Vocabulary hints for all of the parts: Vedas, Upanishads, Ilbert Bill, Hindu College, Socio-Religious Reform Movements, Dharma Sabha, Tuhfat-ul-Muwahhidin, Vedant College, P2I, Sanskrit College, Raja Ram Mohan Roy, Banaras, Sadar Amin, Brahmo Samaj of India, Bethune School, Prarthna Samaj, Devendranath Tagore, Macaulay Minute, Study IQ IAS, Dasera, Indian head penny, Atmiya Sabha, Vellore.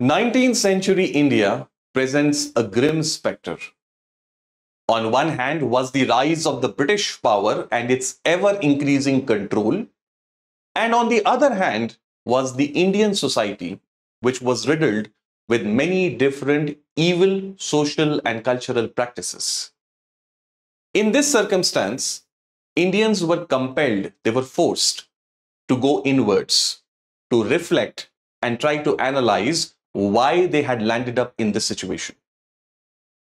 19th century India presents a grim spectre. On one hand was the rise of the British power and its ever-increasing control, and on the other hand was the Indian society, which was riddled with many different evil social and cultural practices. In this circumstance, Indians were compelled, they were forced to go inwards, to reflect and try to analyze why they had landed up in this situation.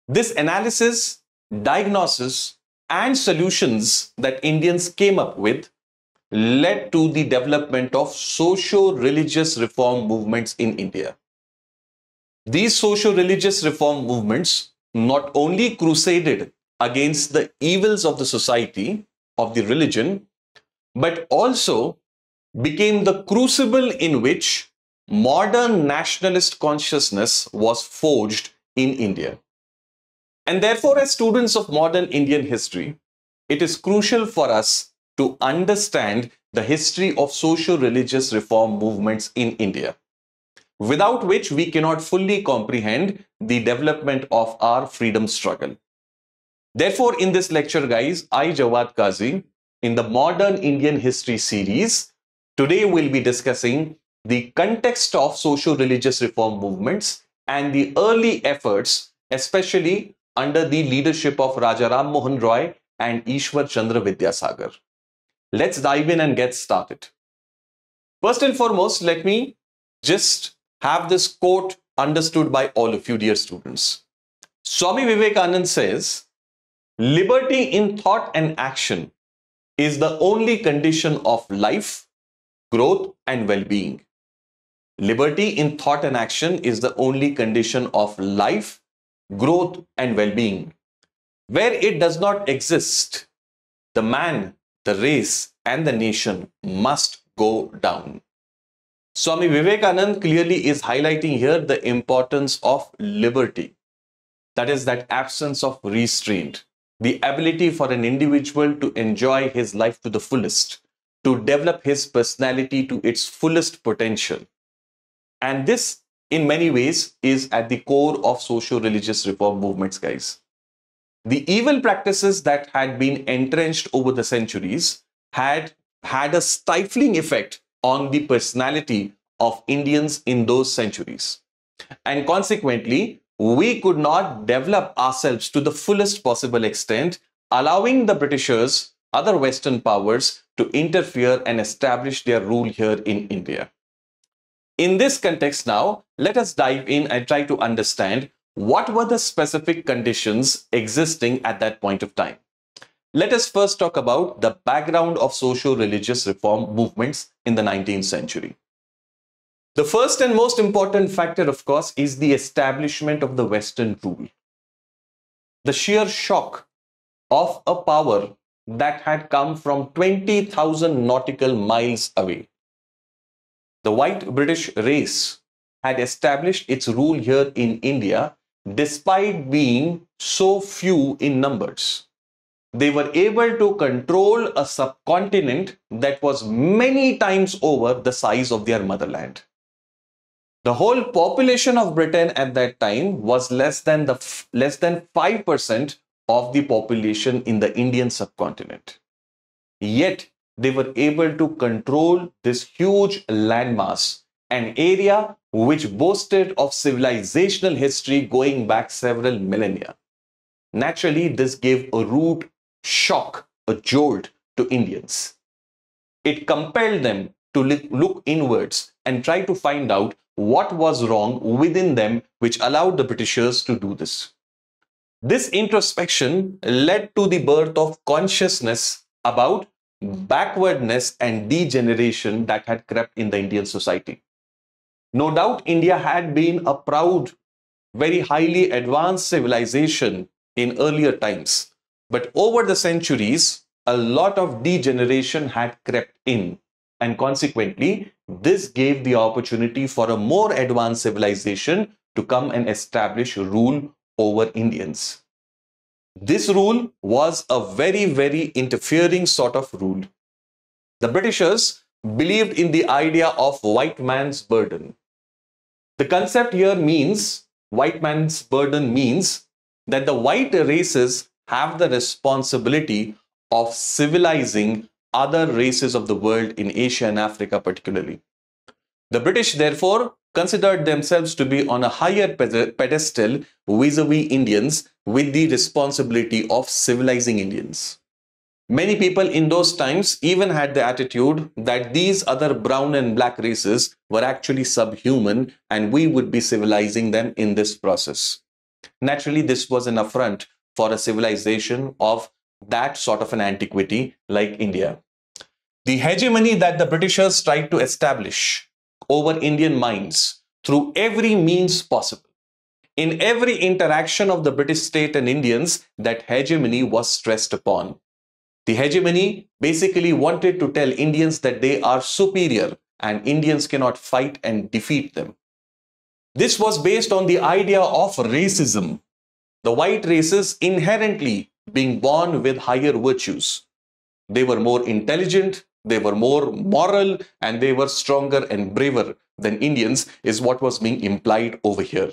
This analysis, diagnosis, and solutions that Indians came up with led to the development of socio-religious reform movements in India. These socio-religious reform movements not only crusaded against the evils of the society, of the religion, but also became the crucible in which modern nationalist consciousness was forged in India. And therefore, as students of modern Indian history, it is crucial for us to understand the history of socio-religious reform movements in India, without which we cannot fully comprehend the development of our freedom struggle. Therefore, in this lecture, guys, I, Jawad Kazi, in the Modern Indian History series, today we'll be discussing the context of socio-religious reform movements and the early efforts, especially under the leadership of Raja Ram Mohan Roy and Ishwar Chandra Vidyasagar. Let's dive in and get started. First and foremost, let me just have this quote understood by all of you, dear students. Swami Vivekananda says, "Liberty in thought and action is the only condition of life, growth and well-being." Liberty in thought and action is the only condition of life, growth and well-being. Where it does not exist, the man, the race and the nation must go down. Swami Vivekananda clearly is highlighting here the importance of liberty. That is, that absence of restraint, the ability for an individual to enjoy his life to the fullest, to develop his personality to its fullest potential. And this, in many ways, is at the core of socio-religious reform movements, guys. The evil practices that had been entrenched over the centuries had a stifling effect on the personality of Indians in those centuries. And consequently, we could not develop ourselves to the fullest possible extent, allowing the Britishers, other Western powers, to interfere and establish their rule here in India. In this context now, let us dive in and try to understand what were the specific conditions existing at that point of time. Let us first talk about the background of socio-religious reform movements in the 19th century. The first and most important factor, of course, is the establishment of the Western rule. The sheer shock of a power that had come from 20,000 nautical miles away. The white British race had established its rule here in India despite being so few in numbers. They were able to control a subcontinent that was many times over the size of their motherland. The whole population of Britain at that time was less than 5% of the population in the Indian subcontinent. Yet they were able to control this huge landmass, an area which boasted of civilizational history going back several millennia. Naturally, this gave a rude shock, a jolt to Indians. It compelled them to look inwards and try to find out what was wrong within them, which allowed the Britishers to do this. This introspection led to the birth of consciousness about backwardness and degeneration that had crept in the Indian society. No doubt, India had been a proud, very highly advanced civilization in earlier times. But over the centuries, a lot of degeneration had crept in. And consequently, this gave the opportunity for a more advanced civilization to come and establish rule over Indians. This rule was a very, very interfering sort of rule. The Britishers believed in the idea of white man's burden. The concept here means, white man's burden means, that the white races have the responsibility of civilizing other races of the world in Asia and Africa particularly. The British therefore considered themselves to be on a higher pedestal vis-a-vis Indians with the responsibility of civilizing Indians. Many people in those times even had the attitude that these other brown and black races were actually subhuman and we would be civilizing them in this process. Naturally, this was an affront for a civilization of that sort of an antiquity like India. The hegemony that the Britishers tried to establish over Indian minds through every means possible. In every interaction of the British state and Indians, that hegemony was stressed upon. The hegemony basically wanted to tell Indians that they are superior and Indians cannot fight and defeat them. This was based on the idea of racism, the white races inherently being born with higher virtues. They were more intelligent, they were more moral, and they were stronger and braver than Indians is what was being implied over here.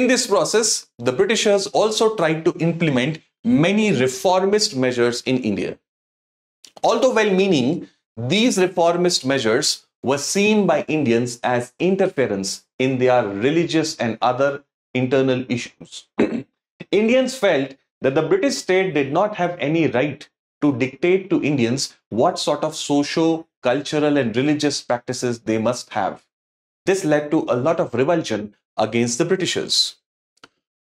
In this process, the Britishers also tried to implement many reformist measures in India. Although well-meaning, these reformist measures were seen by Indians as interference in their religious and other internal issues. Indians felt that the British state did not have any right to dictate to Indians what sort of socio, cultural and religious practices they must have. This led to a lot of revulsion against the Britishers.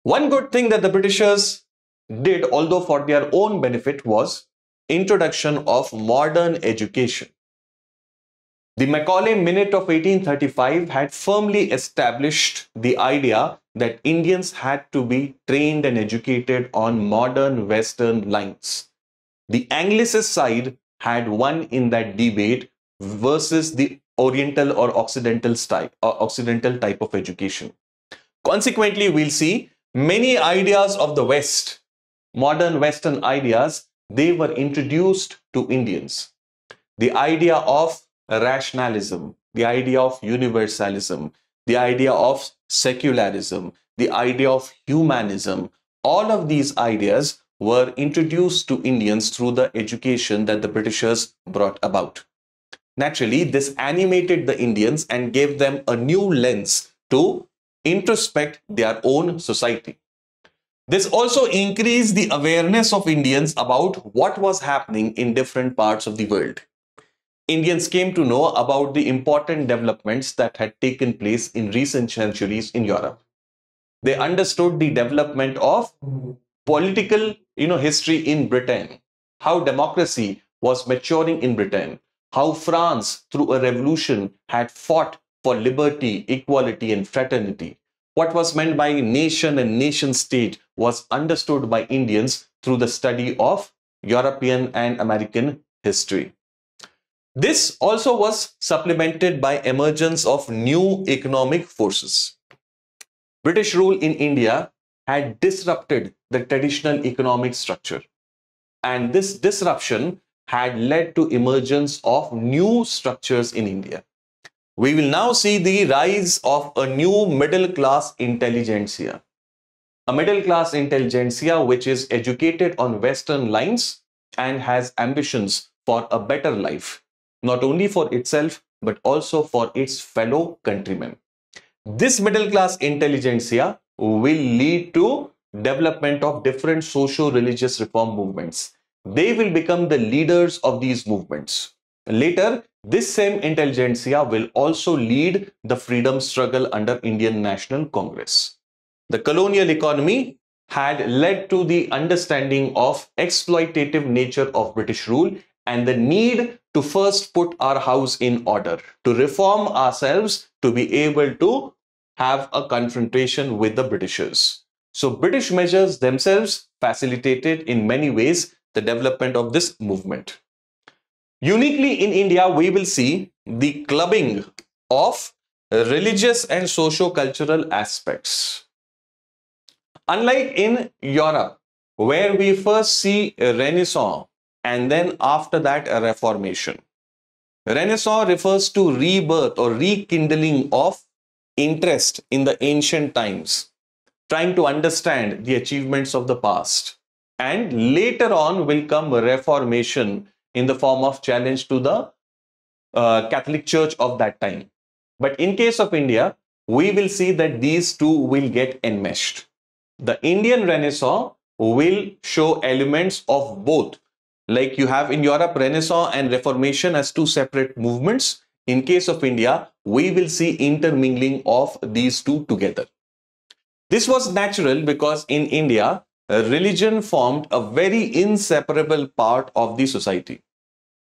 One good thing that the Britishers did, although for their own benefit, was introduction of modern education. The Macaulay Minute of 1835 had firmly established the idea that Indians had to be trained and educated on modern Western lines. The Anglicist side had won in that debate versus the Oriental or Occidental style or Occidental type of education. Consequently, we'll see many ideas of the West, modern Western ideas, they were introduced to Indians. The idea of rationalism, the idea of universalism, the idea of secularism, the idea of humanism, all of these ideas were introduced to Indians through the education that the Britishers brought about. Naturally, this animated the Indians and gave them a new lens to introspect their own society. This also increased the awareness of Indians about what was happening in different parts of the world. Indians came to know about the important developments that had taken place in recent centuries in Europe. They understood the development of political, history in Britain, how democracy was maturing in Britain, how France through a revolution had fought for liberty, equality and fraternity. What was meant by nation and nation state was understood by Indians through the study of European and American history. This also was supplemented by emergence of new economic forces. British rule in India had disrupted the traditional economic structure, and this disruption had led to emergence of new structures in India. We will now see the rise of a new middle class intelligentsia. A middle class intelligentsia which is educated on Western lines and has ambitions for a better life, not only for itself, but also for its fellow countrymen. This middle class intelligentsia will lead to development of different socio-religious reform movements. They will become the leaders of these movements. Later, this same intelligentsia will also lead the freedom struggle under Indian National Congress. The colonial economy had led to the understanding of exploitative nature of British rule and the need to first put our house in order, to reform ourselves, to be able to have a confrontation with the Britishers. So British measures themselves facilitated in many ways the development of this movement. Uniquely in India, we will see the clubbing of religious and socio-cultural aspects. Unlike in Europe, where we first see Renaissance and then after that a Reformation. Renaissance refers to rebirth or rekindling of interest in the ancient times, trying to understand the achievements of the past. And later on will come reformation in the form of challenge to the Catholic Church of that time. But in case of India, we will see that these two will get enmeshed. The Indian Renaissance will show elements of both. Like you have in Europe, Renaissance and Reformation as two separate movements. In case of India, we will see intermingling of these two together. This was natural because in India, religion formed a very inseparable part of the society.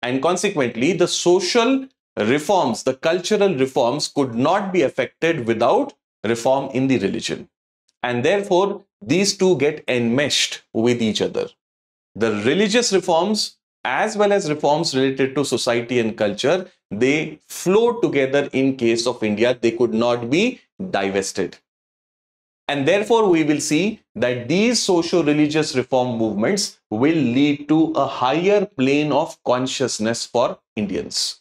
And consequently, the social reforms, the cultural reforms could not be affected without reform in the religion. And therefore, these two get enmeshed with each other. The religious reforms as well as reforms related to society and culture, they flow together in case of India. They could not be divested. And therefore, we will see that these socio-religious reform movements will lead to a higher plane of consciousness for Indians.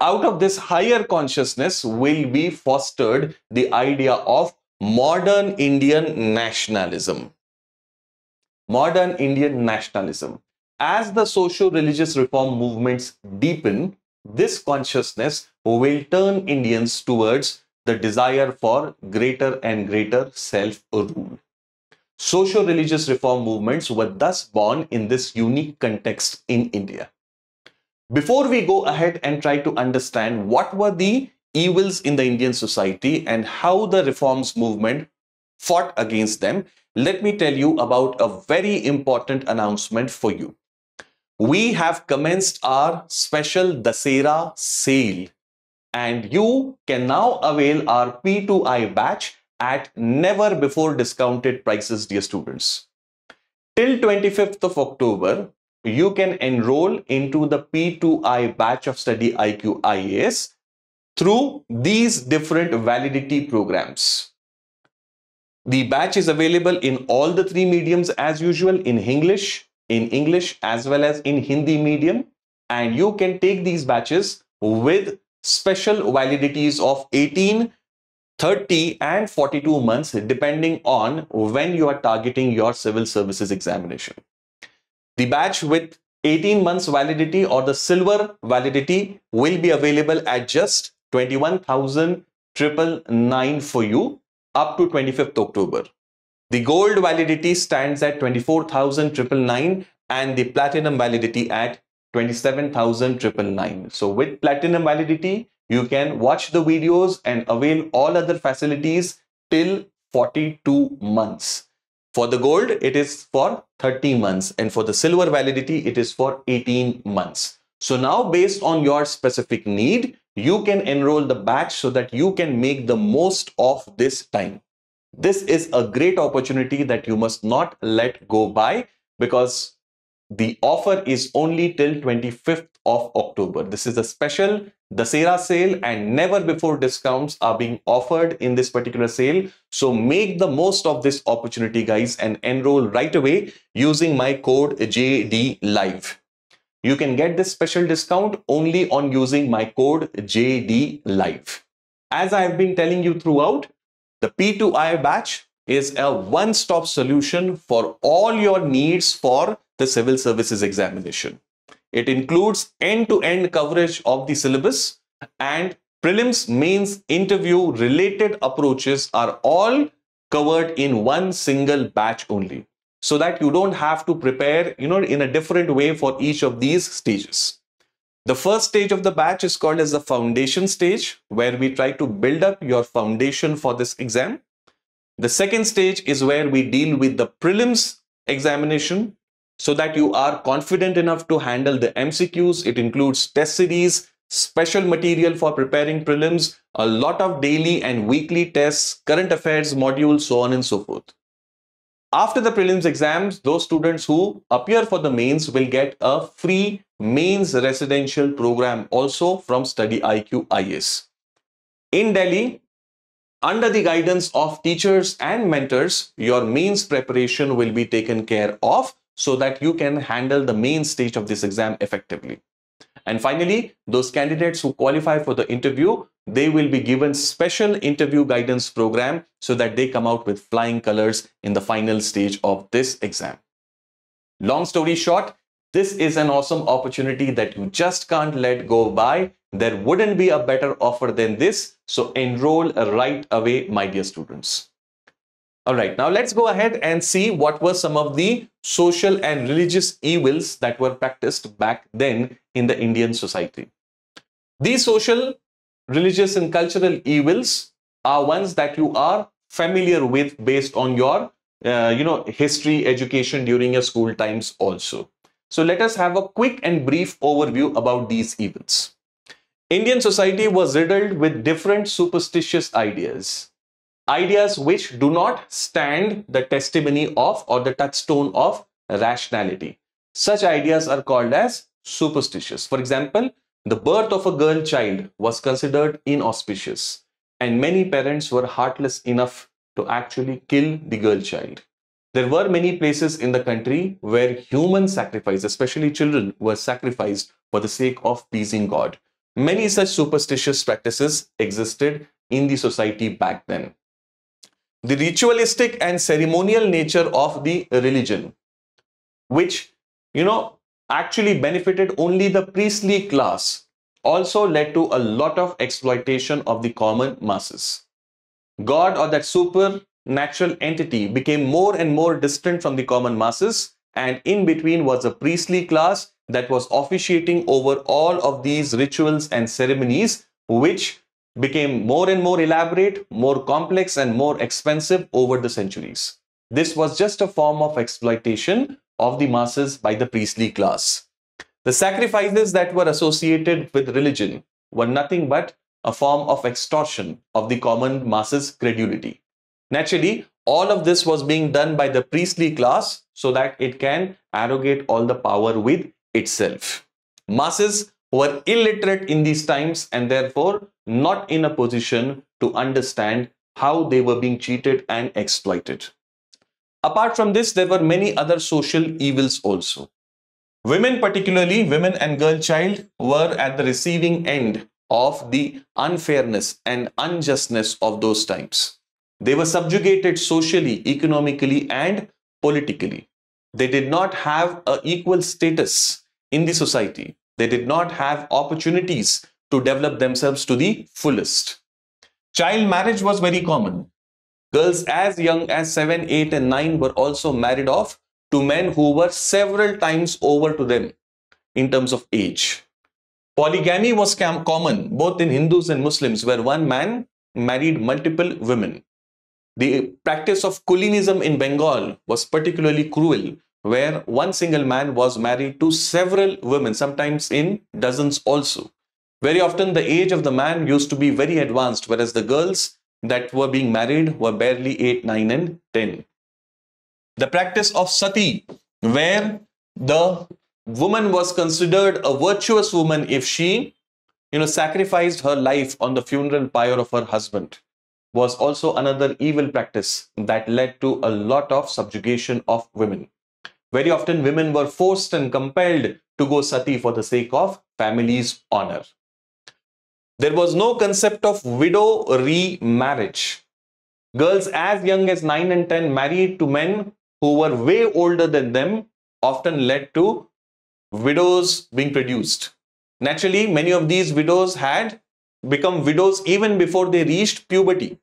Out of this higher consciousness will be fostered the idea of modern Indian nationalism. Modern Indian nationalism. As the socio-religious reform movements deepen, this consciousness will turn Indians towards the desire for greater and greater self-rule. Socio-religious reform movements were thus born in this unique context in India. Before we go ahead and try to understand what were the evils in the Indian society and how the reforms movement fought against them, let me tell you about a very important announcement for you. We have commenced our special Dasera sale and you can now avail our P2I batch at never before discounted prices, dear students. Till 25th of October, you can enroll into the P2I batch of Study IQ IAS through these different validity programs. The batch is available in all the three mediums as usual, in English as well as in Hindi medium. And you can take these batches with special validities of 18, 30 and 42 months depending on when you are targeting your civil services examination. The batch with 18 months validity or the silver validity will be available at just 21,999 for you up to 25th October. The gold validity stands at 24,999 and the platinum validity at 27,999. So with platinum validity, you can watch the videos and avail all other facilities till 42 months. For the gold, it is for 30 months and for the silver validity, it is for 18 months. So now based on your specific need, you can enroll the batch so that you can make the most of this time. This is a great opportunity that you must not let go by because the offer is only till 25th of October. This is a special Dasera sale and never before discounts are being offered in this particular sale. So make the most of this opportunity, guys, and enroll right away using my code JDLIVE. You can get this special discount only on using my code JDLIVE. As I have been telling you throughout, the P2I batch is a one-stop solution for all your needs for the civil services examination. It includes end-to-end coverage of the syllabus and prelims, mains, interview related approaches are all covered in one single batch only. So that you don't have to prepare, in a different way for each of these stages. The first stage of the batch is called as the foundation stage, where we try to build up your foundation for this exam. The second stage is where we deal with the prelims examination so that you are confident enough to handle the MCQs. It includes test series, special material for preparing prelims, a lot of daily and weekly tests, current affairs modules, so on and so forth. After the prelims exams, those students who appear for the mains will get a free mains residential program also from Study IQ IAS. In Delhi, under the guidance of teachers and mentors, your mains preparation will be taken care of so that you can handle the main stage of this exam effectively. And finally, those candidates who qualify for the interview, they will be given special interview guidance program so that they come out with flying colors in the final stage of this exam. Long story short, this is an awesome opportunity that you just can't let go by. There wouldn't be a better offer than this. So enroll right away, my dear students. All right, now let's go ahead and see what were some of the social and religious evils that were practiced back then in the Indian society. These social, religious and cultural evils are ones that you are familiar with based on your, history, education during your school times also. So let us have a quick and brief overview about these evils. Indian society was riddled with different superstitious ideas. Ideas which do not stand the testimony of or the touchstone of rationality. Such ideas are called as superstitious. For example, the birth of a girl child was considered inauspicious, and many parents were heartless enough to actually kill the girl child. There were many places in the country where human sacrifice, especially children, were sacrificed for the sake of pleasing God. Many such superstitious practices existed in the society back then. The ritualistic and ceremonial nature of the religion, which, actually benefited only the priestly class, also led to a lot of exploitation of the common masses. God or that supernatural entity became more and more distant from the common masses, and in between was a priestly class that was officiating over all of these rituals and ceremonies, which became more and more elaborate, more complex and more expensive over the centuries. This was just a form of exploitation of the masses by the priestly class. The sacrifices that were associated with religion were nothing but a form of extortion of the common masses' credulity. Naturally, all of this was being done by the priestly class so that it can arrogate all the power with itself. Masses were illiterate in these times and therefore not in a position to understand how they were being cheated and exploited. Apart from this, there were many other social evils also. Women, particularly women and girl child, were at the receiving end of the unfairness and unjustness of those times. They were subjugated socially, economically, and politically. They did not have an equal status in the society. They did not have opportunities to develop themselves to the fullest. Child marriage was very common. Girls as young as 7, 8 and 9 were also married off to men who were several times over to them in terms of age. Polygamy was common both in Hindus and Muslims, where one man married multiple women. The practice of kulinism in Bengal was particularly cruel, where one single man was married to several women, sometimes in dozens also. Very often the age of the man used to be very advanced, whereas the girls that were being married were barely 8, 9 and 10. The practice of sati, where the woman was considered a virtuous woman if she, sacrificed her life on the funeral pyre of her husband, was also another evil practice that led to a lot of subjugation of women. Very often women were forced and compelled to go sati for the sake of family's honor. There was no concept of widow remarriage. Girls as young as 9 and 10 married to men who were way older than them often led to widows being produced. Naturally, many of these widows had become widows even before they reached puberty.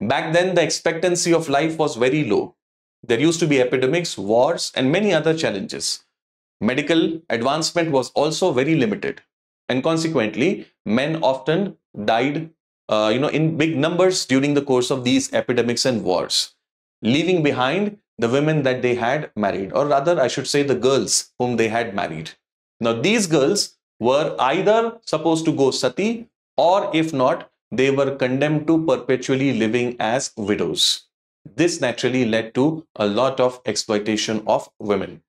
Back then, the expectancy of life was very low. There used to be epidemics, wars, and many other challenges. Medical advancement was also very limited. And consequently, men often died, in big numbers during the course of these epidemics and wars, leaving behind the women that they had married, or rather, I should say the girls whom they had married. Now, these girls were either supposed to go sati, or if not, they were condemned to perpetually living as widows. This naturally led to a lot of exploitation of women.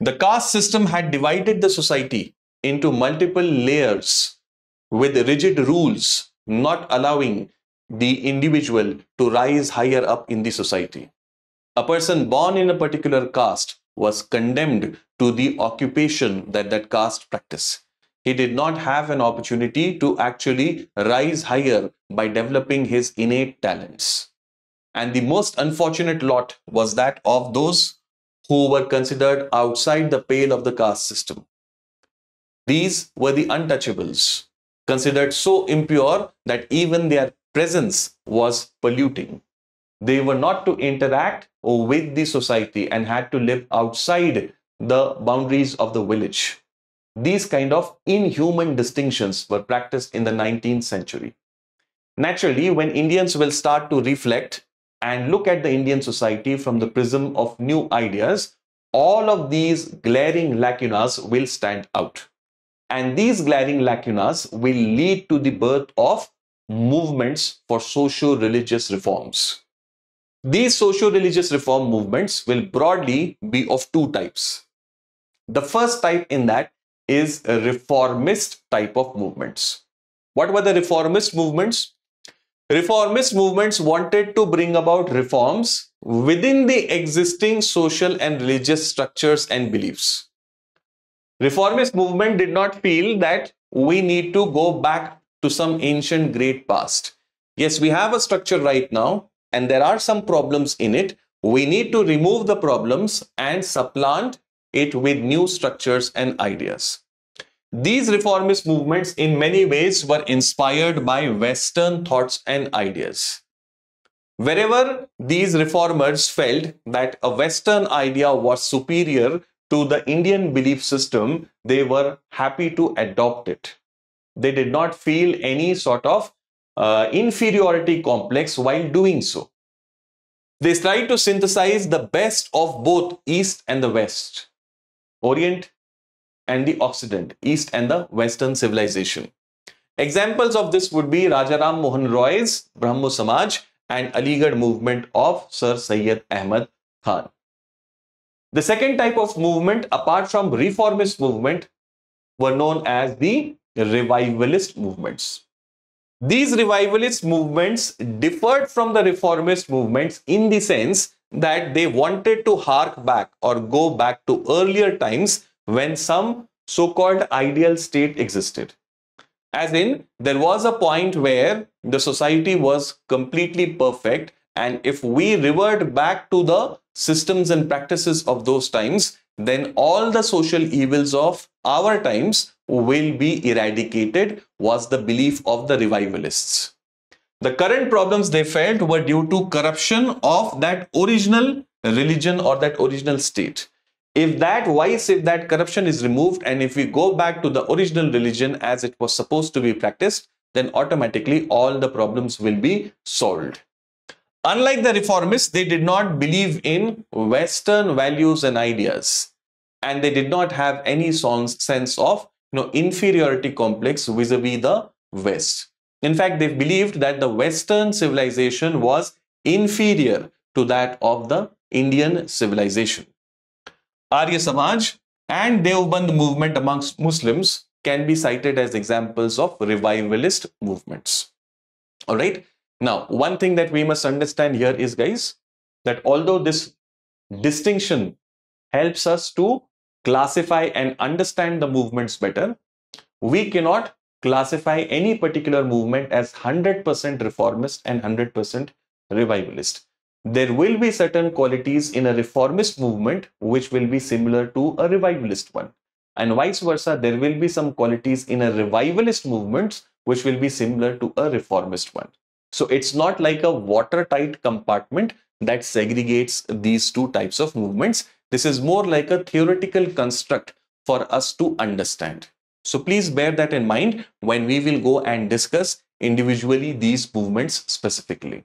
The caste system had divided the society into multiple layers with rigid rules, not allowing the individual to rise higher up in the society. A person born in a particular caste was condemned to the occupation that caste practiced. He did not have an opportunity to actually rise higher by developing his innate talents. And the most unfortunate lot was that of those who were considered outside the pale of the caste system. These were the untouchables, considered so impure that even their presence was polluting. They were not to interact with the society and had to live outside the boundaries of the village. These kind of inhuman distinctions were practiced in the 19th century. Naturally, when Indians will start to reflect and look at the Indian society from the prism of new ideas, all of these glaring lacunas will stand out. And these glaring lacunas will lead to the birth of movements for socio-religious reforms. These socio-religious reform movements will broadly be of two types. The first type in that is a reformist type of movements. What were the reformist movements? Reformist movements wanted to bring about reforms within the existing social and religious structures and beliefs. Reformist movement did not feel that we need to go back to some ancient great past. Yes, we have a structure right now and there are some problems in it. We need to remove the problems and supplant it with new structures and ideas. These reformist movements in many ways were inspired by Western thoughts and ideas. Wherever these reformers felt that a Western idea was superior to the Indian belief system, they were happy to adopt it. They did not feel any sort of inferiority complex while doing so. They tried to synthesize the best of both East and the West, Orient and the Occident, East and the Western civilization. Examples of this would be Raja Ram Mohan Roy's Brahmo Samaj and Aligarh movement of Sir Syed Ahmed Khan. The second type of movement, apart from reformist movement, were known as the revivalist movements. These revivalist movements differed from the reformist movements in the sense that they wanted to hark back or go back to earlier times when some so-called ideal state existed. As in, there was a point where the society was completely perfect, and if we revert back to the systems and practices of those times, then all the social evils of our times will be eradicated, was the belief of the revivalists. The current problems they felt were due to corruption of that original religion or that original state. If that vice, if that corruption is removed and if we go back to the original religion as it was supposed to be practiced, then automatically all the problems will be solved. Unlike the reformists, they did not believe in Western values and ideas, and they did not have any sense of inferiority complex vis-a-vis the West. In fact, they believed that the Western civilization was inferior to that of the Indian civilization. Arya Samaj and Deoband movement amongst Muslims can be cited as examples of revivalist movements. All right. Now, one thing that we must understand here is, guys, that although this distinction helps us to classify and understand the movements better, we cannot classify any particular movement as 100% reformist and 100% revivalist. There will be certain qualities in a reformist movement which will be similar to a revivalist one, and vice versa. There will be some qualities in a revivalist movement which will be similar to a reformist one. So it's not like a watertight compartment that segregates these two types of movements. This is more like a theoretical construct for us to understand. So please bear that in mind when we will go and discuss individually these movements specifically.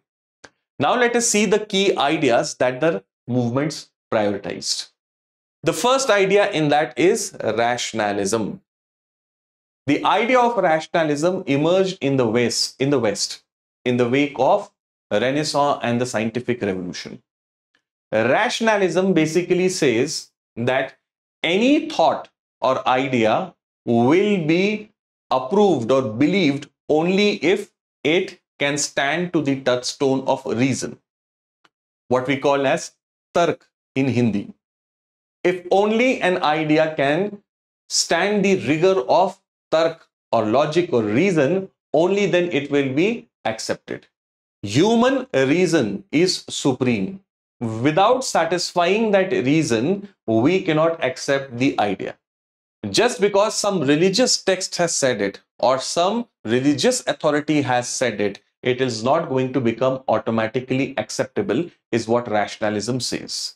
Now let us see the key ideas that the movements prioritized. The first idea in that is rationalism. The idea of rationalism emerged in the West, in the wake of Renaissance and the scientific revolution. Rationalism basically says that any thought or idea will be approved or believed only if it can stand to the touchstone of reason, what we call as tark in Hindi. If only an idea can stand the rigor of tark or logic or reason, only then it will be accepted. Human reason is supreme. Without satisfying that reason, we cannot accept the idea. Just because some religious text has said it or some religious authority has said it, it is not going to become automatically acceptable, is what rationalism says.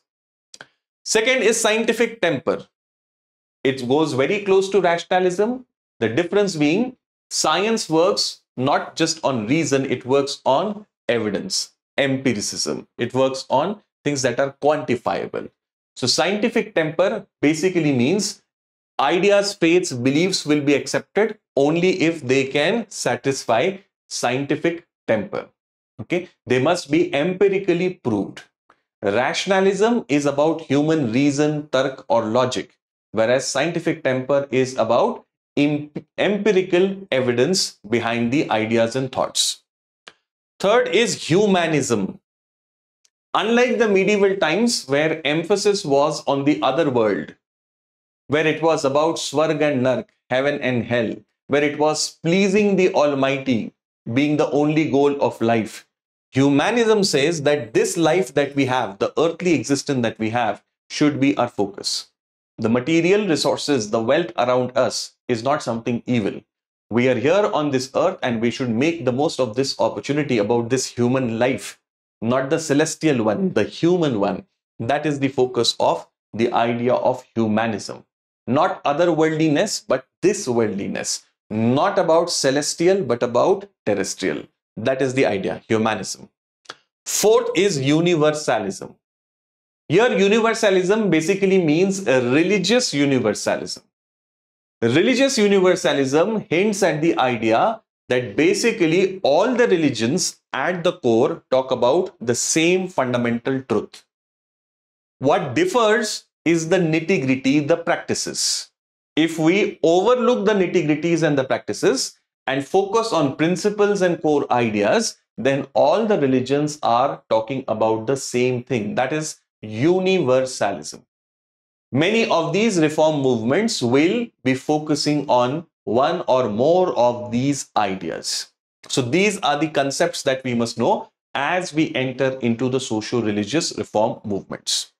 Second is scientific temper. It goes very close to rationalism. The difference being, science works not just on reason, it works on evidence, empiricism. It works on things that are quantifiable. So scientific temper basically means ideas, faiths, beliefs will be accepted only if they can satisfy scientific temper. Okay, they must be empirically proved. Rationalism is about human reason, tark or logic, whereas scientific temper is about empirical evidence behind the ideas and thoughts. Third is humanism. Unlike the medieval times where emphasis was on the other world, where it was about Swarg and Nark, heaven and hell, where it was pleasing the Almighty being the only goal of life, humanism says that this life that we have, the earthly existence that we have, should be our focus. The material resources, the wealth around us is not something evil. We are here on this earth and we should make the most of this opportunity about this human life, not the celestial one, the human one. That is the focus of the idea of humanism. Not otherworldliness, but this worldliness. Not about celestial, but about terrestrial. That is the idea, humanism. Fourth is universalism. Here, universalism basically means a religious universalism. Religious universalism hints at the idea that basically all the religions at the core talk about the same fundamental truth. What differs is the nitty-gritty, the practices. If we overlook the nitty-gritties and the practices and focus on principles and core ideas, then all the religions are talking about the same thing. That is universalism. Many of these reform movements will be focusing on one or more of these ideas. So these are the concepts that we must know as we enter into the socio-religious reform movements.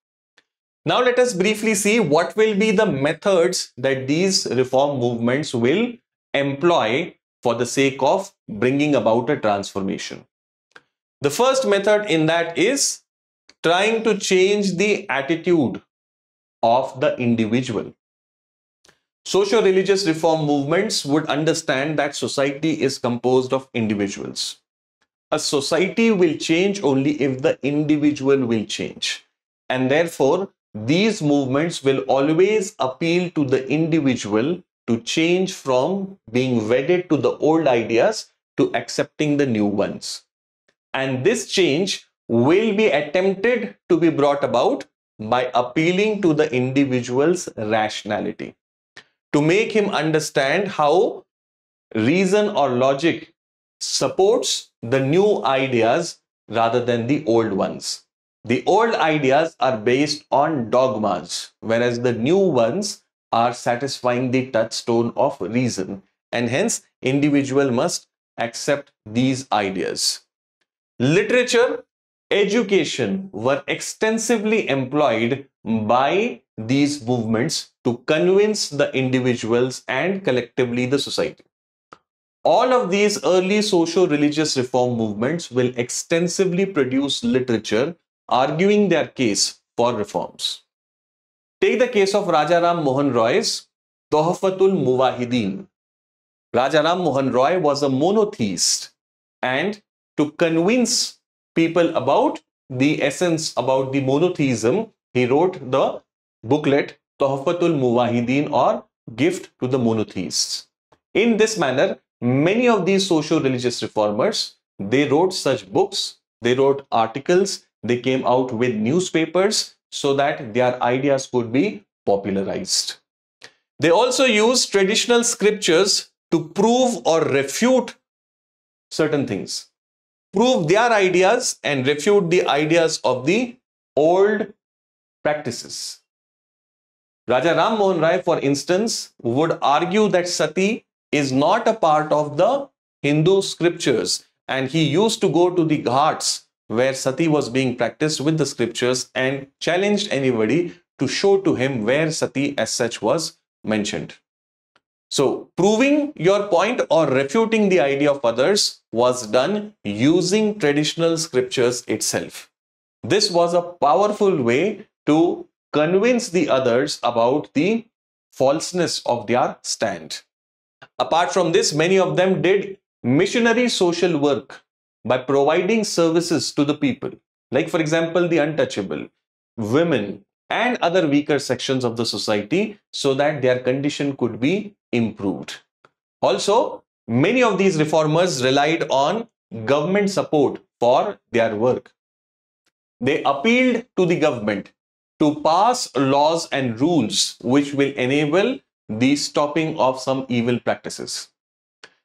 Now let us briefly see what will be the methods that these reform movements will employ for the sake of bringing about a transformation. The first method in that is trying to change the attitude of the individual. Socio-religious reform movements would understand that society is composed of individuals. A society will change only if the individual will change, and therefore these movements will always appeal to the individual to change from being wedded to the old ideas to accepting the new ones. And this change will be attempted to be brought about by appealing to the individual's rationality, to make him understand how reason or logic supports the new ideas rather than the old ones. The old ideas are based on dogmas, whereas the new ones are satisfying the touchstone of reason, and hence individual must accept these ideas. Literature, education were extensively employed by these movements to convince the individuals and collectively the society. All of these early socio-religious reform movements will extensively produce literature arguing their case for reforms. Take the case of Raja Ram Mohan Roy's Tuhfat-ul-Muwahhidin. Raja Ram Mohan Roy was a monotheist, and to convince people about the essence, about the monotheism, he wrote the booklet Tuhfat-ul-Muwahhidin, or Gift to the Monotheists. In this manner, many of these socio-religious reformers, they wrote such books, they wrote articles, they came out with newspapers so that their ideas could be popularized. They also used traditional scriptures to prove or refute certain things, prove their ideas and refute the ideas of the old practices. Raja Ram Mohan Roy, for instance, would argue that sati is not a part of the Hindu scriptures, and he used to go to the ghats where sati was being practiced with the scriptures and challenged anybody to show to him where sati as such was mentioned. So proving your point or refuting the idea of others was done using traditional scriptures itself. This was a powerful way to convince the others about the falseness of their stand. Apart from this, many of them did missionary social work by providing services to the people, like for example the untouchable, women and other weaker sections of the society, so that their condition could be improved. Also, many of these reformers relied on government support for their work. They appealed to the government to pass laws and rules which will enable the stopping of some evil practices.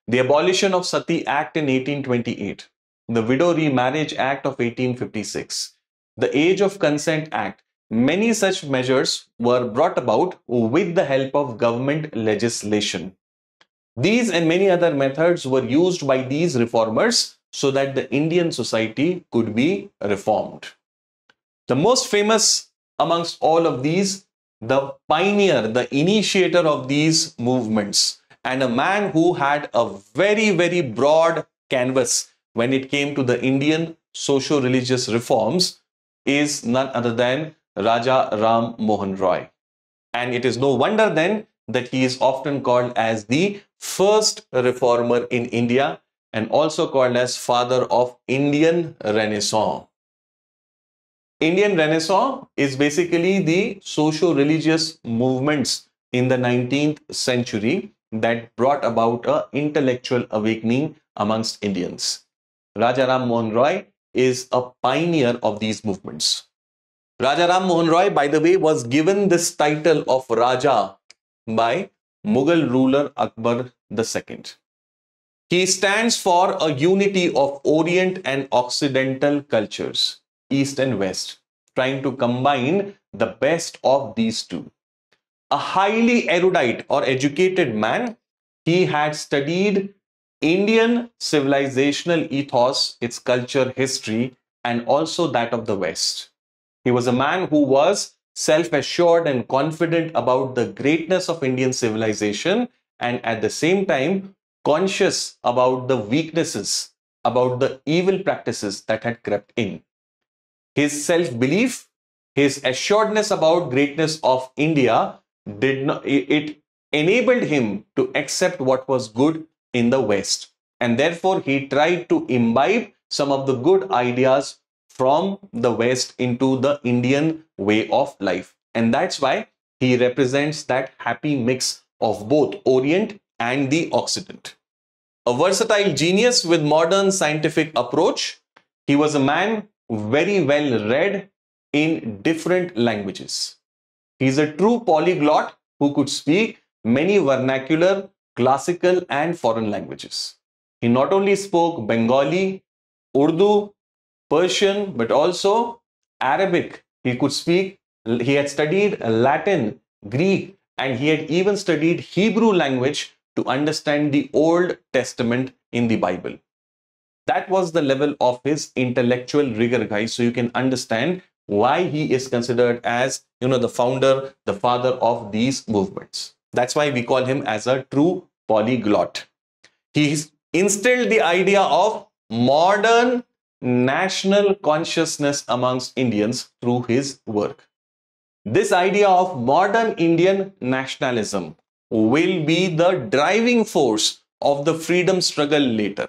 The Abolition of Sati Act in 1828, the Widow Remarriage Act of 1856, the Age of Consent Act, many such measures were brought about with the help of government legislation. These and many other methods were used by these reformers so that the Indian society could be reformed. The most famous amongst all of these, the pioneer, the initiator of these movements, and a man who had a very, very broad canvas when it came to the Indian socio-religious reforms, is none other than Raja Ram Mohan Roy. And it is no wonder then that he is often called as the first reformer in India and also called as father of Indian Renaissance. Indian Renaissance is basically the socio-religious movements in the 19th century that brought about an intellectual awakening amongst Indians. Raja Ram Mohan Roy is a pioneer of these movements. Raja Ram Mohan Roy, by the way, was given this title of Raja by Mughal ruler Akbar the Second. He stands for a unity of Orient and Occidental cultures, East and West, trying to combine the best of these two. A highly erudite or educated man, he had studied Indian civilizational ethos, its culture, history, and also that of the West. He was a man who was self-assured and confident about the greatness of Indian civilization, and at the same time conscious about the weaknesses, about the evil practices that had crept in. His self-belief, his assuredness about greatness of India, it enabled him to accept what was good in the West, and therefore he tried to imbibe some of the good ideas from the West into the Indian way of life, and that's why he represents that happy mix of both Orient and the Occident. A versatile genius with modern scientific approach, he was a man very well read in different languages. He is a true polyglot who could speak many vernacular, classical and foreign languages. He not only spoke Bengali, Urdu, Persian, but also Arabic. He could speak, he had studied Latin, Greek, and he had even studied Hebrew language to understand the Old Testament in the Bible. That was the level of his intellectual rigor, guys. So you can understand why he is considered as, the founder, the father of these movements. That's why we call him as a true polyglot. He instilled the idea of modern national consciousness amongst Indians through his work. This idea of modern Indian nationalism will be the driving force of the freedom struggle later.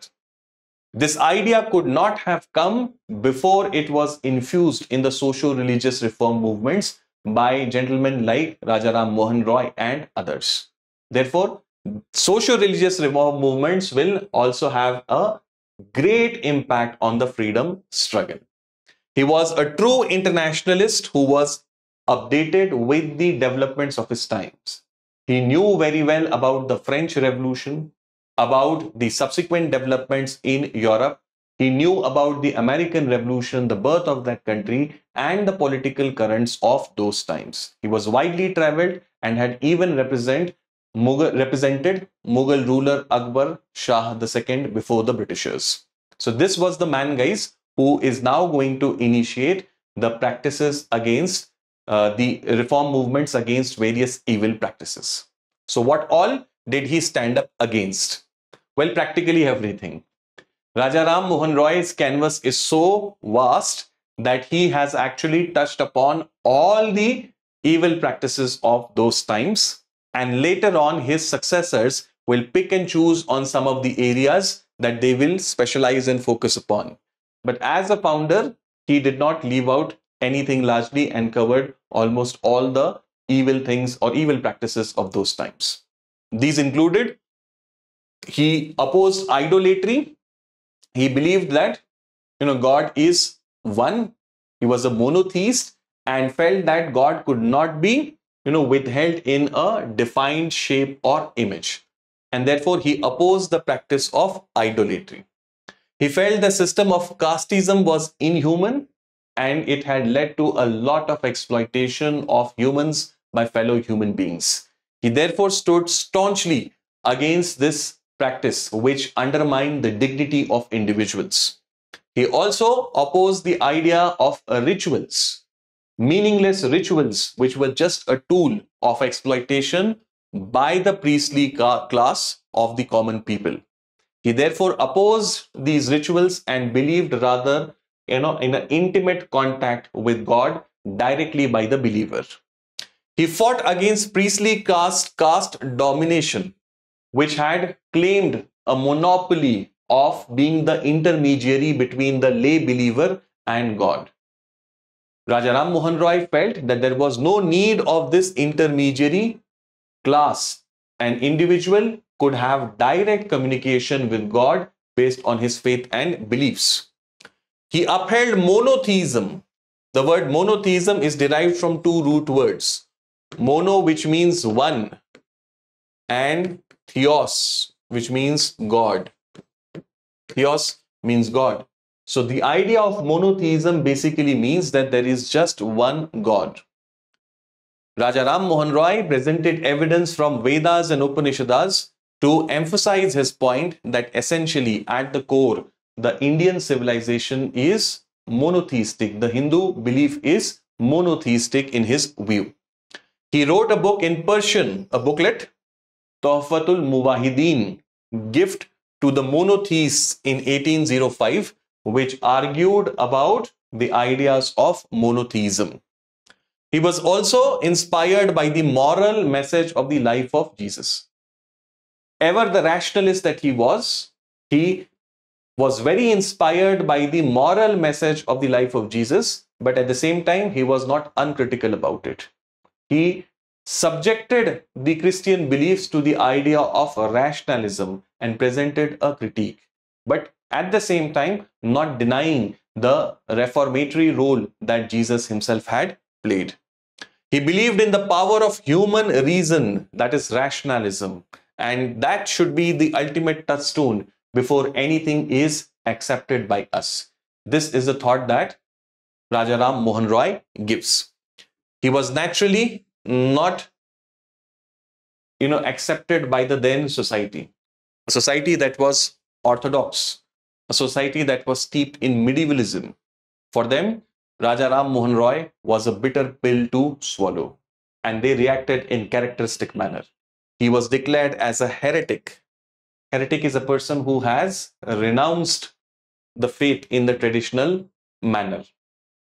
This idea could not have come before it was infused in the socio-religious reform movements by gentlemen like Raja Ram Mohan Roy and others. Therefore, socio-religious reform movements will also have a great impact on the freedom struggle. He was a true internationalist who was updated with the developments of his times. He knew very well about the French Revolution, about the subsequent developments in Europe. He knew about the American Revolution, the birth of that country, and the political currents of those times. He was widely traveled and had even represented represented Mughal ruler Akbar Shah II before the Britishers. So this was the man, guys, who is now going to initiate the practices against the reform movements against various evil practices. So what all did he stand up against? Well, practically everything. Raja Ram Mohan Roy's canvas is so vast that he has actually touched upon all the evil practices of those times. And later on, his successors will pick and choose on some of the areas that they will specialize and focus upon. But as a founder, he did not leave out anything largely and covered almost all the evil things or evil practices of those times. These included, he opposed idolatry. He believed that, you know, God is one. He was a monotheist and felt that God could not be, you know, withheld in a defined shape or image, and therefore he opposed the practice of idolatry. He felt the system of casteism was inhuman and it had led to a lot of exploitation of humans by fellow human beings. He therefore stood staunchly against this practice, which undermined the dignity of individuals. He also opposed the idea of rituals. Meaningless rituals which were just a tool of exploitation by the priestly class of the common people. He therefore opposed these rituals and believed rather, you know, in an intimate contact with God directly by the believer. He fought against priestly caste domination, which had claimed a monopoly of being the intermediary between the lay believer and God. Raja Ram Mohan Roy felt that there was no need of this intermediary class. An individual could have direct communication with God based on his faith and beliefs. He upheld monotheism. The word monotheism is derived from two root words. Mono, which means one, and theos, which means God. Theos means God. So the idea of monotheism basically means that there is just one God. Raja Ram Mohan Roy presented evidence from Vedas and Upanishads to emphasize his point that essentially at the core, the Indian civilization is monotheistic. The Hindu belief is monotheistic in his view. He wrote a book in Persian, a booklet, Tuhfat-ul-Muwahhidin, Gift to the Monotheists in 1805. Which argued about the ideas of monotheism. He was also inspired by the moral message of the life of Jesus. Ever the rationalist that he was very inspired by the moral message of the life of Jesus, but at the same time, he was not uncritical about it. He subjected the Christian beliefs to the idea of rationalism and presented a critique. But at the same time, not denying the reformatory role that Jesus himself had played. He believed in the power of human reason, that is rationalism, and that should be the ultimate touchstone before anything is accepted by us. This is the thought that Raja Ram Mohan Roy gives. He was naturally not, you know, accepted by the then society, a society that was orthodox, a society that was steeped in medievalism. For them, Raja Ram Mohan Roy was a bitter pill to swallow, and they reacted in characteristic manner. He was declared as a heretic. Heretic is a person who has renounced the faith in the traditional manner,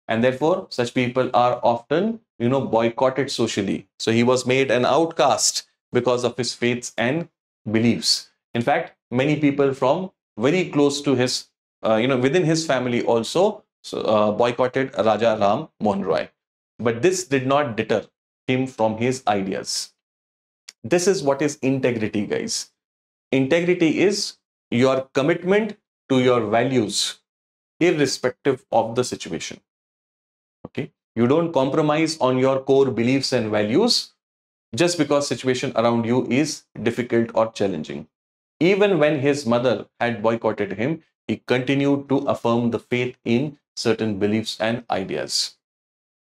and therefore such people are often, you know, boycotted socially. So he was made an outcast because of his faiths and beliefs. In fact, many people from very close to his, within his family also boycotted Raja Ram Mohan Roy. But this did not deter him from his ideas. This is what is integrity, guys. Integrity is your commitment to your values, irrespective of the situation. Okay, you don't compromise on your core beliefs and values just because situation around you is difficult or challenging. Even when his mother had boycotted him, he continued to affirm the faith in certain beliefs and ideas.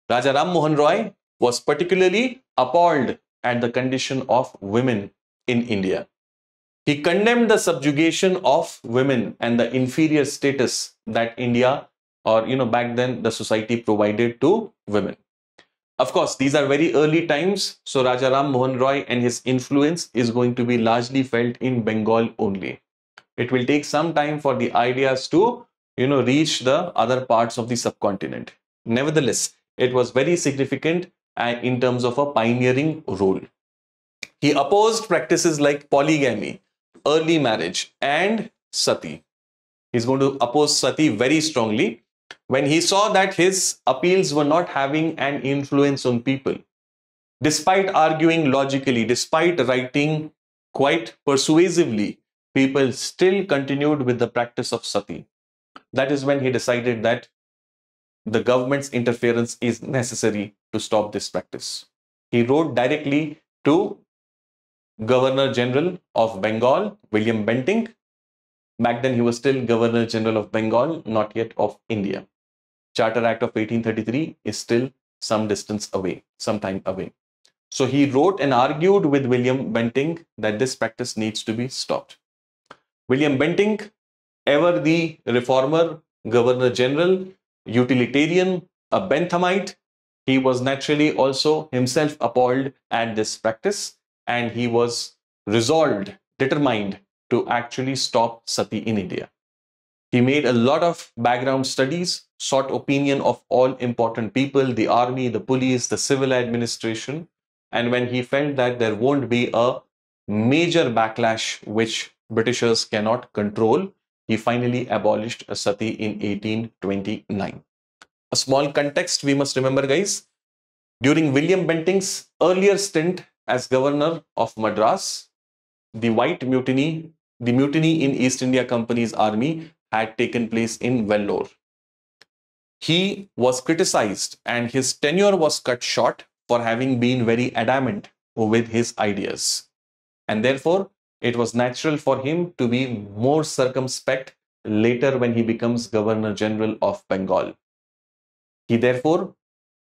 Raja Ram Mohan Roy was particularly appalled at the condition of women in India. He condemned the subjugation of women and the inferior status that India, or back then the society provided to women. Of course, these are very early times, so Raja Ram Mohan Roy and his influence is going to be largely felt in Bengal only. It will take some time for the ideas to, reach the other parts of the subcontinent. Nevertheless, it was very significant in terms of a pioneering role. He opposed practices like polygamy, early marriage, and sati. He's going to oppose sati very strongly. When he saw that his appeals were not having an influence on people, despite arguing logically, despite writing quite persuasively, people still continued with the practice of sati. That is when he decided that the government's interference is necessary to stop this practice. He wrote directly to Governor General of Bengal, William Bentinck. Back then, he was still Governor General of Bengal, not yet of India. Charter Act of 1833 is still some distance away, some time away. So he wrote and argued with William Bentinck that this practice needs to be stopped. William Bentinck, ever the reformer, Governor General, utilitarian, a Benthamite, he was naturally also himself appalled at this practice, and he was resolved, determined to actually stop sati in India. He made a lot of background studies, sought opinion of all important people, the army, the police, the civil administration. And when he felt that there won't be a major backlash which Britishers cannot control, he finally abolished sati in 1829. A small context we must remember, guys. During William Bentinck's earlier stint as governor of Madras, the White Mutiny, the mutiny in East India Company's army had taken place in Vellore. He was criticized and his tenure was cut short for having been very adamant with his ideas. And therefore, it was natural for him to be more circumspect later when he becomes Governor General of Bengal. He therefore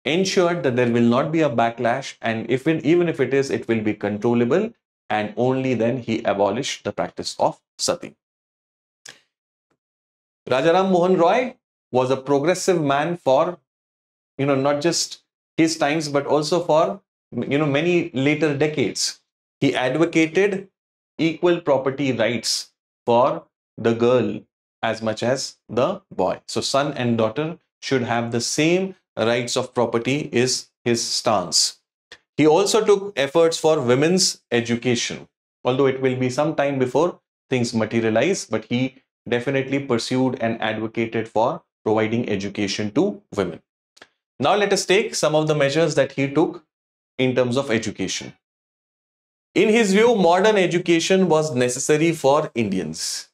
ensured that there will not be a backlash, and even if it is, it will be controllable. And only then he abolished the practice of sati. Raja Ram Mohan Roy was a progressive man for, not just his times, but also for, many later decades. He advocated equal property rights for the girl as much as the boy. So son and daughter should have the same rights of property is his stance. He also took efforts for women's education, although it will be some time before things materialize, but he definitely pursued and advocated for providing education to women. Now let us take some of the measures that he took in terms of education. In his view, modern education was necessary for Indians.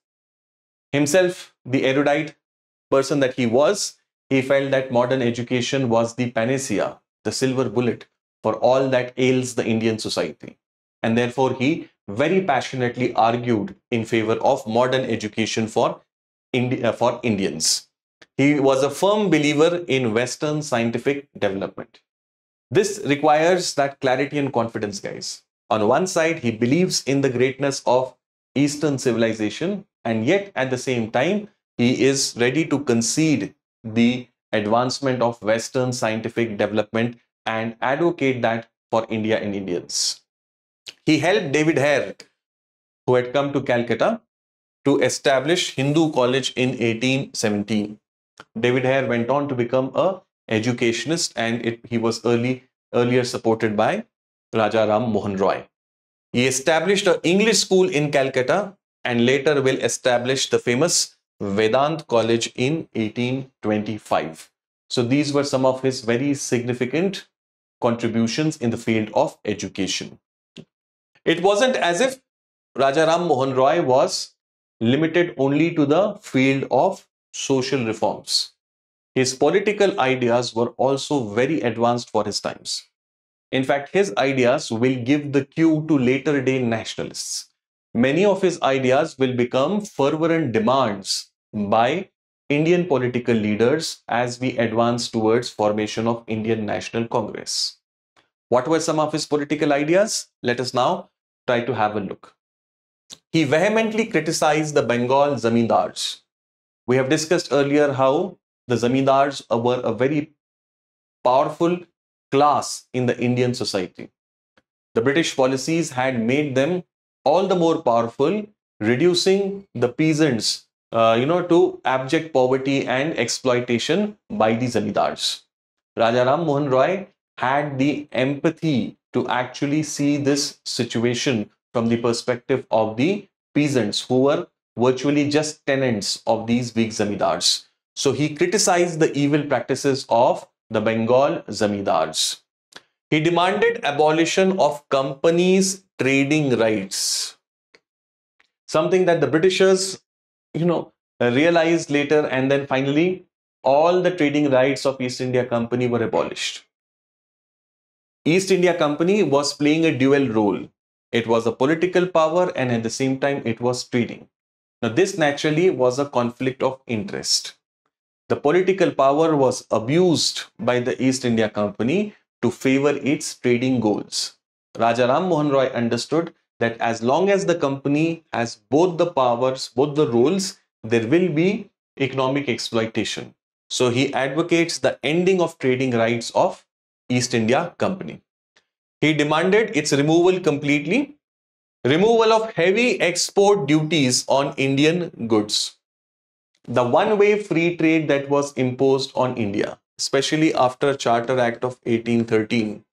Himself, the erudite person that he was, he felt that modern education was the panacea, the silver bullet for all that ails the Indian society. And therefore, he very passionately argued in favor of modern education for Indians. He was a firm believer in Western scientific development. This requires that clarity and confidence, guys. On one side, he believes in the greatness of Eastern civilization, and yet at the same time, he is ready to concede the advancement of Western scientific development and advocate that for India and Indians. He helped David Hare, who had come to Calcutta, to establish Hindu College in 1817. David Hare went on to become a educationist, and he was earlier supported by Raja Ram Mohan Roy. He established an English school in Calcutta and later will establish the famous Vedant College in 1825. So these were some of his very significant contributions in the field of education. It wasn't as if Raja Ram Mohan Roy was limited only to the field of social reforms. His political ideas were also very advanced for his times. In fact, his ideas will give the cue to later day nationalists. Many of his ideas will become fervent demands by Indian political leaders as we advance towards formation of Indian National Congress. What were some of his political ideas? Let us now try to have a look. He vehemently criticized the Bengal Zamindars. We have discussed earlier how the Zamindars were a very powerful class in the Indian society. The British policies had made them all the more powerful, reducing the peasants, to abject poverty and exploitation by the Zamindars. Raja Ram Mohan Roy had the empathy to actually see this situation from the perspective of the peasants, who were virtually just tenants of these weak Zamindars. So he criticized the evil practices of the Bengal Zamindars. He demanded abolition of companies' trading rights, something that the Britishers, realized later, and then finally all the trading rights of East India Company were abolished. East India Company was playing a dual role. It was a political power, and at the same time it was trading. Now this naturally was a conflict of interest. The political power was abused by the East India Company to favor its trading goals. Raja Ram Mohan Roy understood that as long as the company has both the powers, both the roles, there will be economic exploitation. So he advocates the ending of trading rights of East India Company. He demanded its removal completely, removal of heavy export duties on Indian goods. The one-way free trade that was imposed on India, especially after Charter Act of 1813.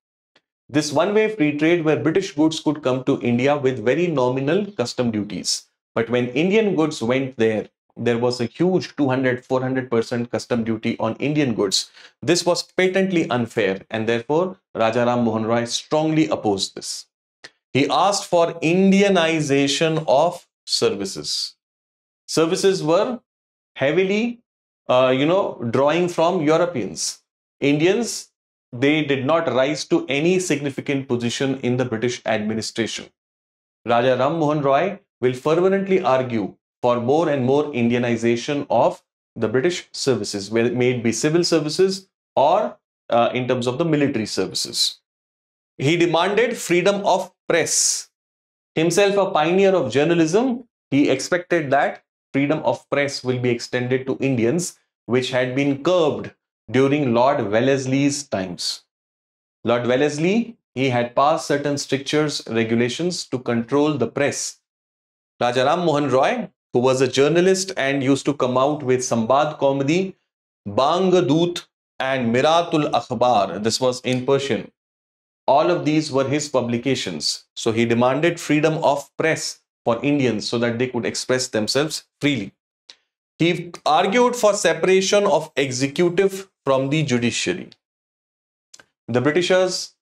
This one-way free trade where British goods could come to India with very nominal custom duties. But when Indian goods went there was a huge 200–400% custom duty on Indian goods. This was patently unfair, and therefore Raja Ram Mohan Roy strongly opposed this. He asked for Indianization of services. Services were heavily, drawing from Europeans. Indians, they did not rise to any significant position in the British administration. Raja Ram Mohan Roy will fervently argue for more and more Indianization of the British services, whether it may be civil services or in terms of the military services. He demanded freedom of press. Himself a pioneer of journalism, he expected that freedom of press will be extended to Indians, which had been curbed during Lord Wellesley's times. Lord Wellesley, he had passed certain strictures, regulations to control the press. Raja Ram Mohan Roy, who was a journalist and used to come out with Sambad Kaumudi, Bangdoot and Miratul Akbar. This was in Persian. All of these were his publications. So he demanded freedom of press for Indians so that they could express themselves freely. He argued for separation of executive from the judiciary. The Britishers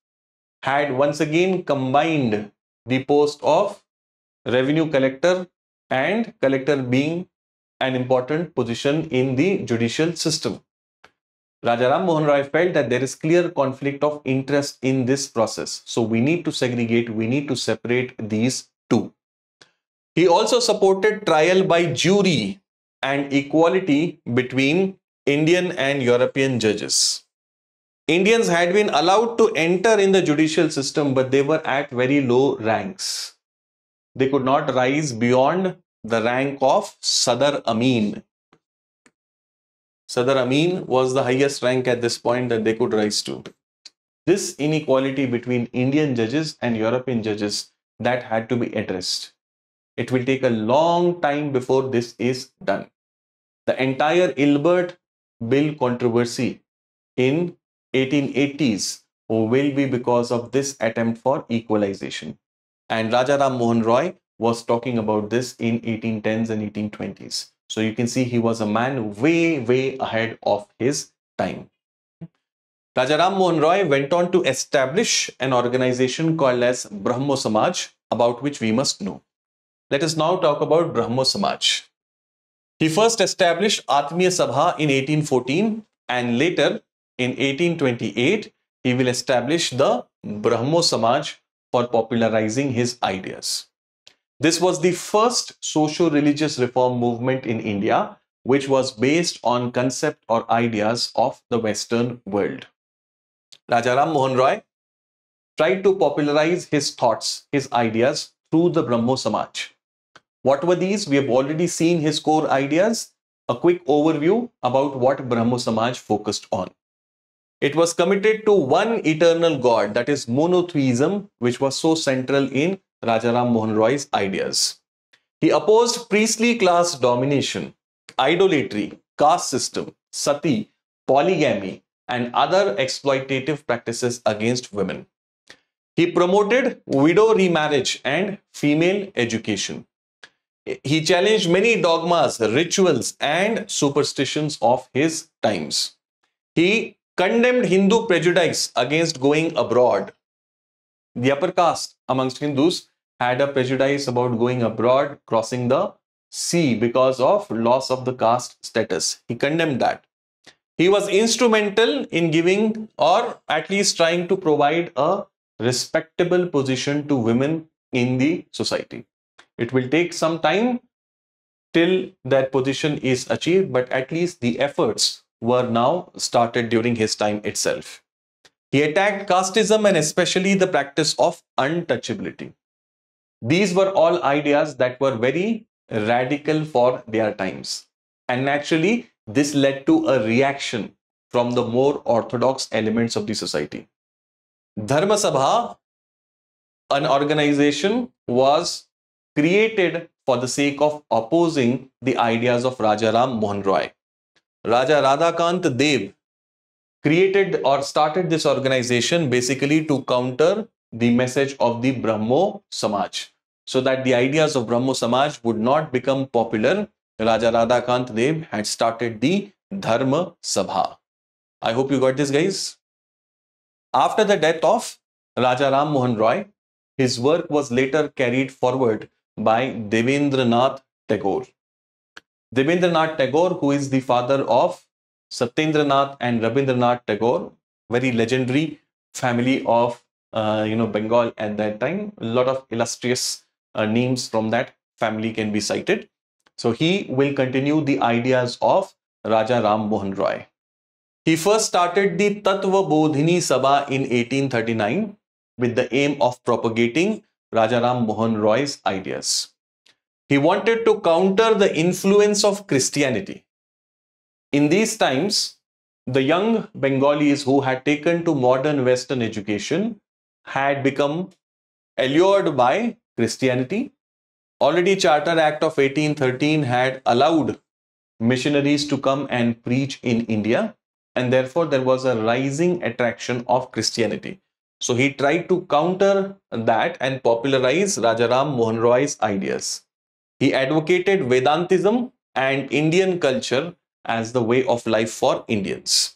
had once again combined the post of revenue collector, and collector being an important position in the judicial system. Raja Ram Mohan Roy felt that there is clear conflict of interest in this process. So we need to segregate, we need to separate these two. He also supported trial by jury and equality between Indian and European judges. Indians had been allowed to enter in the judicial system, but they were at very low ranks. They could not rise beyond the rank of Sadar Amin. Sadar Amin was the highest rank at this point that they could rise to. This inequality between Indian judges and European judges, that had to be addressed. It will take a long time before this is done. The entire Ilbert Bill controversy in 1880s will be because of this attempt for equalization. And Raja Ram Mohan Roy was talking about this in 1810s and 1820s. So you can see he was a man way, way ahead of his time. Raja Ram Mohan Roy went on to establish an organization called as Brahmo Samaj, about which we must know. Let us now talk about Brahmo Samaj. He first established Atmiya Sabha in 1814, and later in 1828, he will establish the Brahmo Samaj for popularizing his ideas. This was the first socio-religious reform movement in India, which was based on concept or ideas of the Western world. Raja Ram Mohan Roy tried to popularize his thoughts, his ideas through the Brahmo Samaj. What were these? We have already seen his core ideas. A quick overview about what Brahmo Samaj focused on. It was committed to one eternal God, that is monotheism, which was so central in Raja Ram Mohan Roy's ideas. He opposed priestly class domination, idolatry, caste system, sati, polygamy, and other exploitative practices against women. He promoted widow remarriage and female education. He challenged many dogmas, rituals, and superstitions of his times. He condemned Hindu prejudice against going abroad. The upper caste amongst Hindus had a prejudice about going abroad, crossing the sea, because of loss of the caste status. He condemned that. He was instrumental in giving, or at least trying to provide, a respectable position to women in the society. It will take some time till that position is achieved, but at least the efforts were now started during his time itself. He attacked casteism and especially the practice of untouchability. These were all ideas that were very radical for their times. And naturally, this led to a reaction from the more orthodox elements of the society. Dharma Sabha, an organization, was created for the sake of opposing the ideas of Raja Ram Mohan Roy. Raja Radha Kant Dev created or started this organization basically to counter the message of the Brahmo Samaj. So that the ideas of Brahmo Samaj would not become popular, Raja Radha Kant Dev had started the Dharma Sabha. I hope you got this, guys. After the death of Raja Ram Mohan Roy, his work was later carried forward by Devendranath Tagore. Devendranath Tagore, who is the father of Satyendranath and Rabindranath Tagore, very legendary family of Bengal at that time. A lot of illustrious names from that family can be cited. So he will continue the ideas of Raja Ram Mohan Roy. He first started the Tattva Bodhini Sabha in 1839 with the aim of propagating Raja Ram Mohan Roy's ideas. He wanted to counter the influence of Christianity. In these times, the young Bengalis who had taken to modern Western education had become allured by Christianity. Already Charter Act of 1813 had allowed missionaries to come and preach in India, and therefore there was a rising attraction of Christianity. So he tried to counter that and popularize Raja Ram Mohan Roy's ideas. He advocated Vedantism and Indian culture as the way of life for Indians.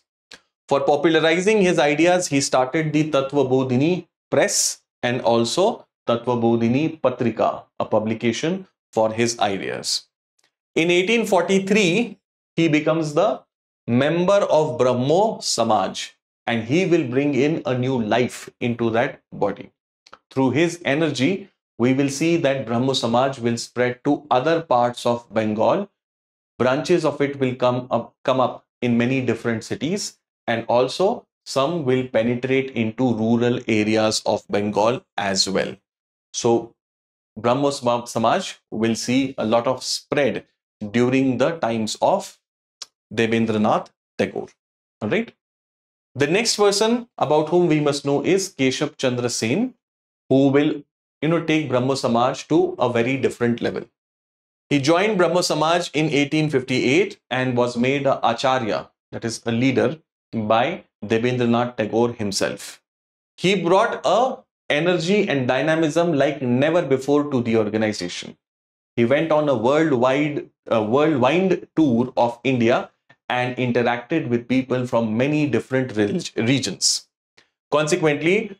For popularizing his ideas, he started the Tattva Bodhini Press and also Tattva Bodhini Patrika, a publication for his ideas. In 1843, he becomes the member of Brahmo Samaj. And he will bring in a new life into that body. Through his energy, we will see that Brahmo Samaj will spread to other parts of Bengal. Branches of it will come up in many different cities, and also some will penetrate into rural areas of Bengal as well. So Brahmo Samaj will see a lot of spread during the times of Devendranath Tagore. All right. The next person about whom we must know is Keshav Chandra Sen, who will, take Brahmo Samaj to a very different level. He joined Brahmo Samaj in 1858 and was made an Acharya, that is a leader, by Devendranath Tagore himself. He brought a energy and dynamism like never before to the organization. He went on a worldwide tour of India and interacted with people from many different regions. Consequently,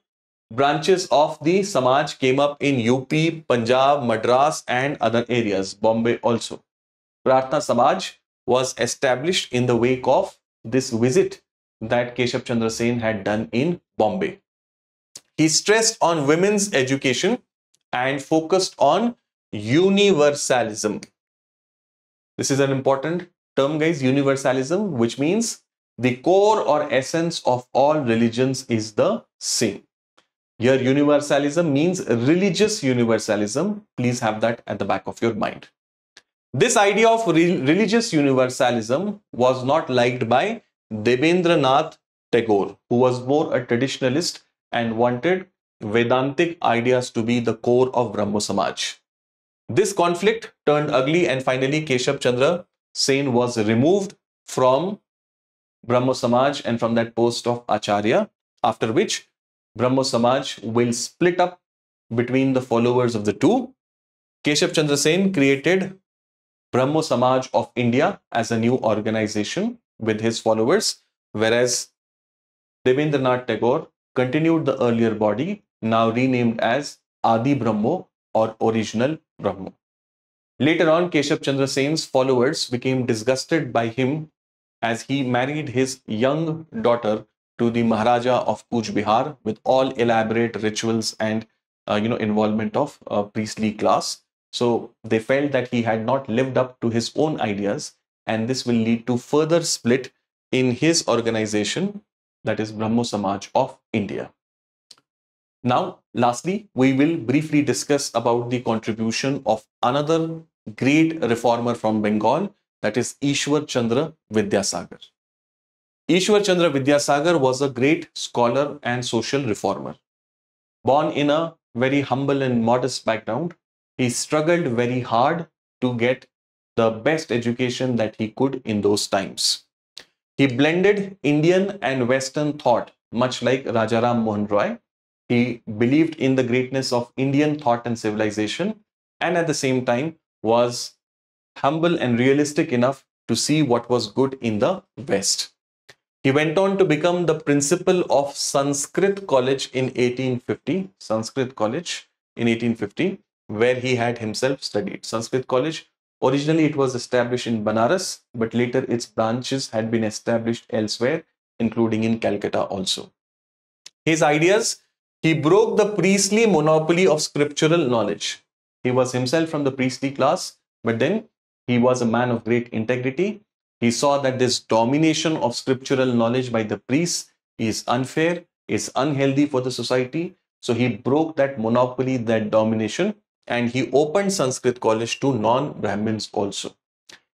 branches of the Samaj came up in UP, Punjab, Madras and other areas, Bombay also. Prarthna Samaj was established in the wake of this visit that Keshav Chandra Sen had done in Bombay. He stressed on women's education and focused on universalism. This is an important term, guys, universalism, which means the core or essence of all religions is the same. Here universalism means religious universalism. Please have that at the back of your mind. This idea of religious universalism was not liked by Devendranath Tagore, who was more a traditionalist and wanted Vedantic ideas to be the core of Brahmo Samaj. This conflict turned ugly and finally Keshav Chandra Sen was removed from Brahmo Samaj and from that post of Acharya, after which Brahmo Samaj will split up between the followers of the two. Keshav Chandra Sen created Brahmo Samaj of India as a new organization with his followers, whereas Devendranath Tagore continued the earlier body, now renamed as Adi Brahmo or Original Brahmo. Later on, Keshav Chandra Sen's followers became disgusted by him as he married his young daughter to the Maharaja of Kuch Bihar with all elaborate rituals and involvement of priestly class. So they felt that he had not lived up to his own ideas, and this will lead to further split in his organization, that is Brahmo Samaj of India. Now, lastly, we will briefly discuss about the contribution of another great reformer from Bengal, that is Ishwar Chandra Vidyasagar. Ishwar Chandra Vidyasagar was a great scholar and social reformer. Born in a very humble and modest background, he struggled very hard to get the best education that he could in those times. He blended Indian and Western thought, much like Raja Ram Mohan Roy. He believed in the greatness of Indian thought and civilization, and at the same time was humble and realistic enough to see what was good in the West. He went on to become the principal of Sanskrit College in 1850, Sanskrit College in 1850, where he had himself studied. Sanskrit College, originally it was established in Banaras, but later its branches had been established elsewhere, including in Calcutta also. His ideas, he broke the priestly monopoly of scriptural knowledge. He was himself from the priestly class, but then he was a man of great integrity. He saw that this domination of scriptural knowledge by the priests is unfair, is unhealthy for the society. So he broke that monopoly, that domination, and he opened Sanskrit College to non-Brahmins also.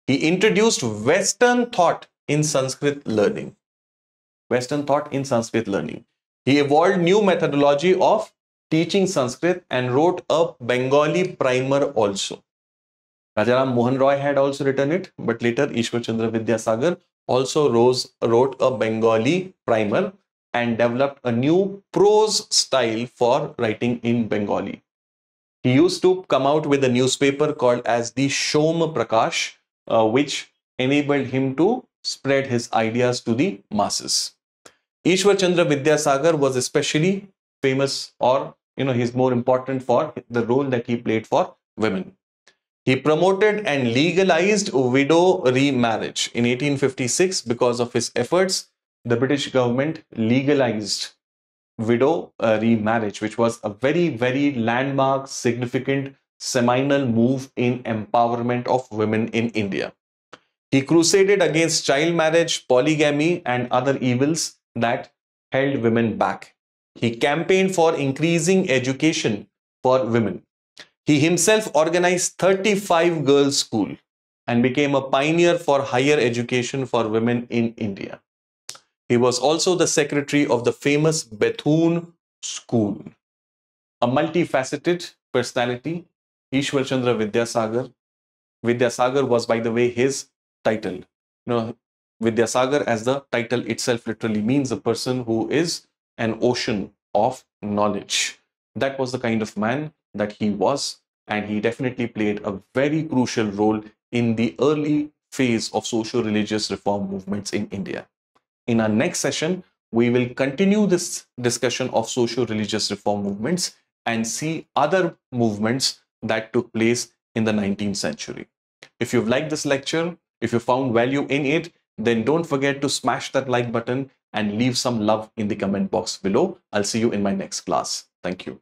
He introduced Western thought in Sanskrit learning. Western thought in Sanskrit learning. He evolved new methodology of teaching Sanskrit and wrote a Bengali primer also. Raja Ram Mohan Roy had also written it, but later Ishwar Chandra Vidyasagar also wrote a Bengali primer and developed a new prose style for writing in Bengali. He used to come out with a newspaper called as the Shom Prakash, which enabled him to spread his ideas to the masses. Ishwar Chandra Vidyasagar was especially famous, or he's more important for the role that he played for women. He promoted and legalized widow remarriage in 1856. Because of his efforts, the British government legalized widow remarriage, which was a very, very landmark, significant, seminal move in empowerment of women in India. He crusaded against child marriage, polygamy and other evils that held women back. He campaigned for increasing education for women. He himself organized 35 girls' school and became a pioneer for higher education for women in India. He was also the secretary of the famous Bethune School. A multifaceted personality, Ishwar Chandra Vidyasagar. Vidyasagar was, by the way, his title. Vidyasagar as the title itself literally means a person who is an ocean of knowledge. That was the kind of man that he was, and he definitely played a very crucial role in the early phase of social religious reform movements in India. In our next session, we will continue this discussion of social religious reform movements and see other movements that took place in the 19th century. If you've liked this lecture, if you found value in it, then don't forget to smash that like button and leave some love in the comment box below. I'll see you in my next class. Thank you.